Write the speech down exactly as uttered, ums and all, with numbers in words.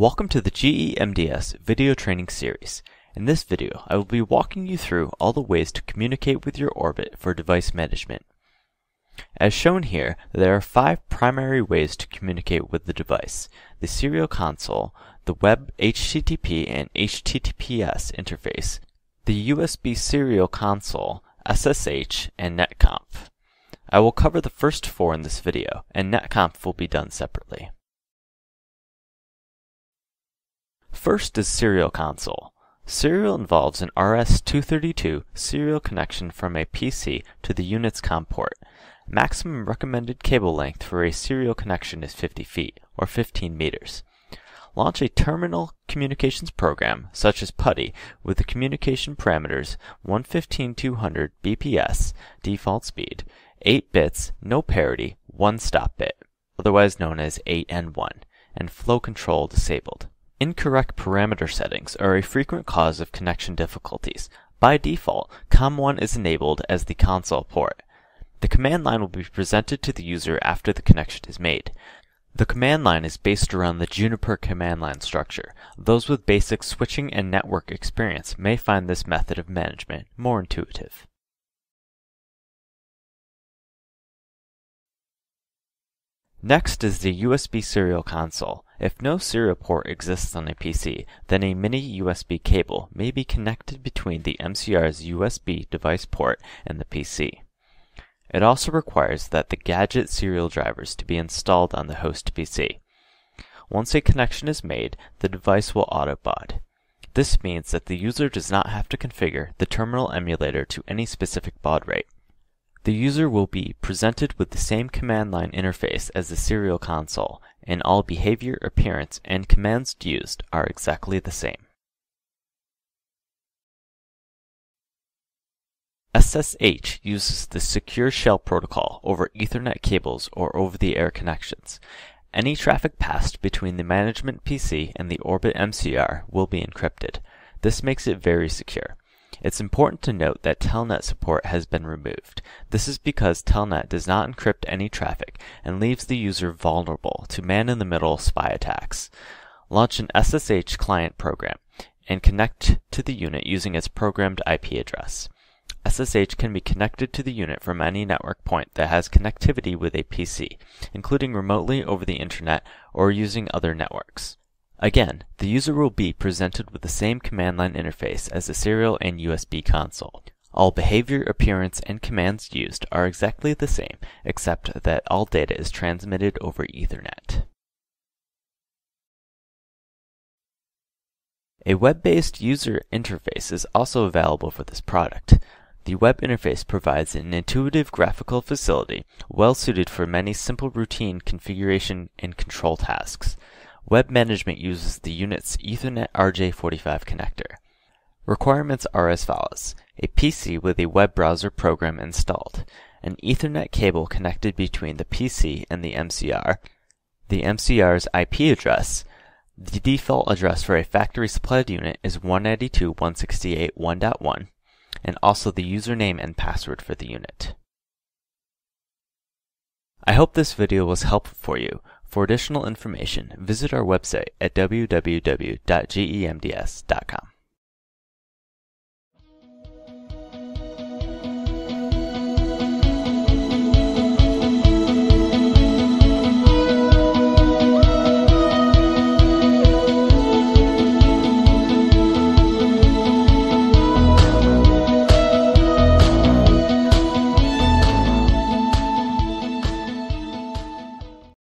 Welcome to the G E M D S video training series. In this video, I will be walking you through all the ways to communicate with your Orbit for device management. As shown here, there are five primary ways to communicate with the device: the Serial Console, the Web H T T P and H T T P S interface, the U S B Serial Console, S S H, and NetConf. I will cover the first four in this video, and NetConf will be done separately. First is Serial Console. Serial involves an R S two thirty-two serial connection from a P C to the unit's COM port. Maximum recommended cable length for a serial connection is fifty feet, or fifteen meters. Launch a terminal communications program, such as PuTTY, with the communication parameters one fifteen two hundred B P S, default speed, eight bits, no parity, one stop bit, otherwise known as eight N one, and flow control disabled. Incorrect parameter settings are a frequent cause of connection difficulties. By default, COM one is enabled as the console port. The command line will be presented to the user after the connection is made. The command line is based around the Juniper command line structure. Those with basic switching and network experience may find this method of management more intuitive. Next is the U S B Serial Console. If no serial port exists on a P C, then a mini U S B cable may be connected between the M C R's U S B device port and the P C. It also requires that the gadget serial drivers to be installed on the host P C. Once a connection is made, the device will auto-baud. This means that the user does not have to configure the terminal emulator to any specific baud rate. The user will be presented with the same command line interface as the Serial Console, and all behavior, appearance, and commands used are exactly the same. S S H uses the secure shell protocol over Ethernet cables or over-the-air connections. Any traffic passed between the management P C and the Orbit M C R will be encrypted. This makes it very secure. It's important to note that Telnet support has been removed. This is because Telnet does not encrypt any traffic and leaves the user vulnerable to man-in-the-middle spy attacks. Launch an S S H client program and connect to the unit using its programmed I P address. S S H can be connected to the unit from any network point that has connectivity with a P C, including remotely over the internet or using other networks. Again, the user will be presented with the same command line interface as the serial and U S B console. All behavior, appearance, and commands used are exactly the same, except that all data is transmitted over Ethernet. A web-based user interface is also available for this product. The web interface provides an intuitive graphical facility well-suited for many simple routine configuration and control tasks. Web management uses the unit's Ethernet R J forty-five connector. Requirements are as follows: a P C with a web browser program installed, an Ethernet cable connected between the P C and the M C R, the M C R's I P address. The default address for a factory supplied unit is one ninety-two dot one sixty-eight dot one dot one, and also the username and password for the unit. I hope this video was helpful for you. For additional information, visit our website at w w w dot G E M D S dot com.